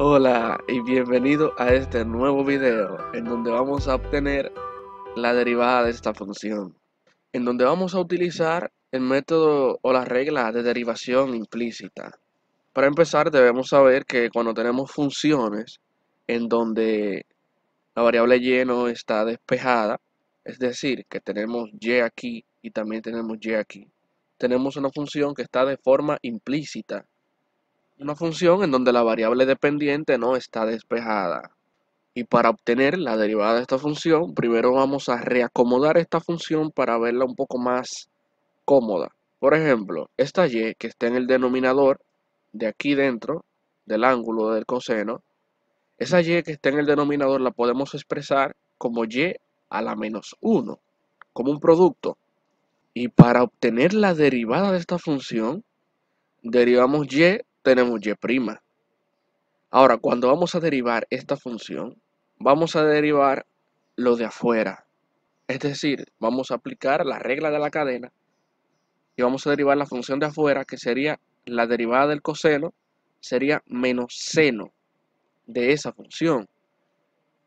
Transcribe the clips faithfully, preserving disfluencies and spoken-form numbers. Hola y bienvenido a este nuevo video en donde vamos a obtener la derivada de esta función, en donde vamos a utilizar el método o la regla de derivación implícita. Para empezar debemos saber que cuando tenemos funciones en donde la variable y no está despejada, es decir, que tenemos y aquí y también tenemos y aquí, tenemos una función que está de forma implícita. Una función en donde la variable dependiente no está despejada. Y para obtener la derivada de esta función, primero vamos a reacomodar esta función para verla un poco más cómoda. Por ejemplo, esta y que está en el denominador de aquí dentro del ángulo del coseno, esa y que está en el denominador la podemos expresar como y a la menos uno, como un producto. Y para obtener la derivada de esta función, derivamos y, tenemos y'. Ahora, cuando vamos a derivar esta función, vamos a derivar lo de afuera. Es decir, vamos a aplicar la regla de la cadena y vamos a derivar la función de afuera, que sería la derivada del coseno, sería menos seno de esa función.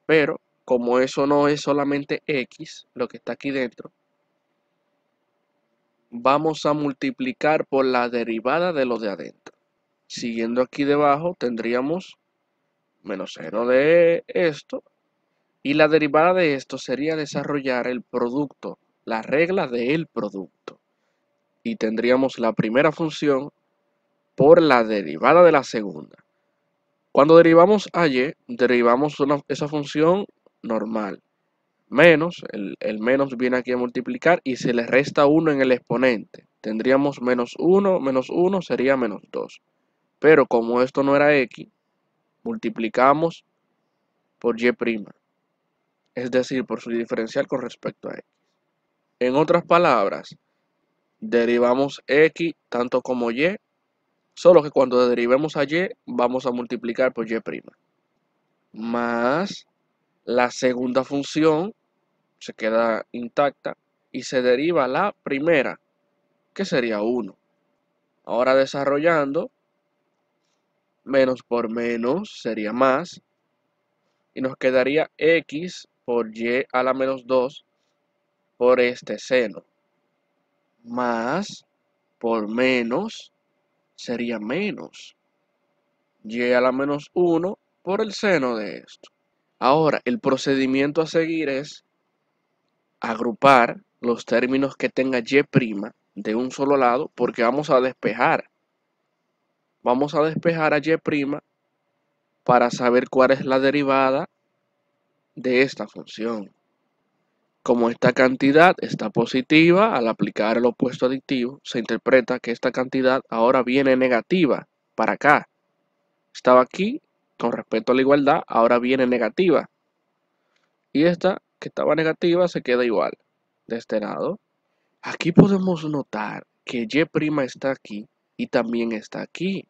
Pero, como eso no es solamente x, lo que está aquí dentro, vamos a multiplicar por la derivada de lo de adentro. Siguiendo aquí debajo tendríamos menos seno de esto y la derivada de esto sería desarrollar el producto, la regla del producto. Y tendríamos la primera función por la derivada de la segunda. Cuando derivamos a y, derivamos una, esa función normal. Menos, el, el menos viene aquí a multiplicar y se le resta uno en el exponente. Tendríamos menos uno, menos uno sería menos dos. Pero como esto no era x, multiplicamos por y', es decir, por su diferencial con respecto a x. En otras palabras, derivamos x tanto como y, solo que cuando derivemos a y, vamos a multiplicar por y'. Más la segunda función se queda intacta y se deriva la primera, que sería uno. Ahora desarrollando, menos por menos sería más y nos quedaría x por y a la menos dos por este seno. Más por menos sería menos y a la menos uno por el seno de esto. Ahora el procedimiento a seguir es agrupar los términos que tenga y' de un solo lado porque vamos a despejar. Vamos a despejar a y' para saber cuál es la derivada de esta función. Como esta cantidad está positiva, al aplicar el opuesto aditivo, se interpreta que esta cantidad ahora viene negativa para acá. Estaba aquí con respecto a la igualdad, ahora viene negativa. Y esta que estaba negativa se queda igual de este lado. Aquí podemos notar que y' está aquí y también está aquí.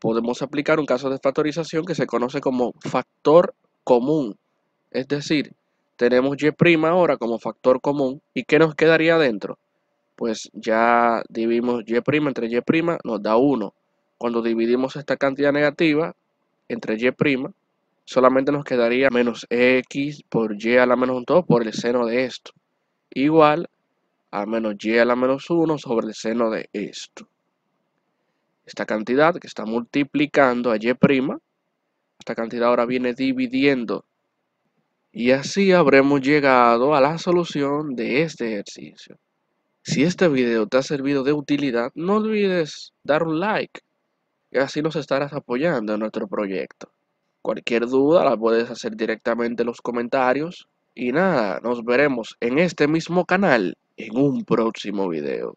Podemos aplicar un caso de factorización que se conoce como factor común. Es decir, tenemos y' ahora como factor común. ¿Y qué nos quedaría adentro? Pues ya dividimos y' entre y' nos da uno. Cuando dividimos esta cantidad negativa entre y', solamente nos quedaría menos x por y a la menos dos por el seno de esto. Igual a menos y a la menos uno sobre el seno de esto. Esta cantidad que está multiplicando a y', esta cantidad ahora viene dividiendo. Y así habremos llegado a la solución de este ejercicio. Si este video te ha servido de utilidad, no olvides dar un like. Y así nos estarás apoyando en nuestro proyecto. Cualquier duda la puedes hacer directamente en los comentarios. Y nada, nos veremos en este mismo canal en un próximo video.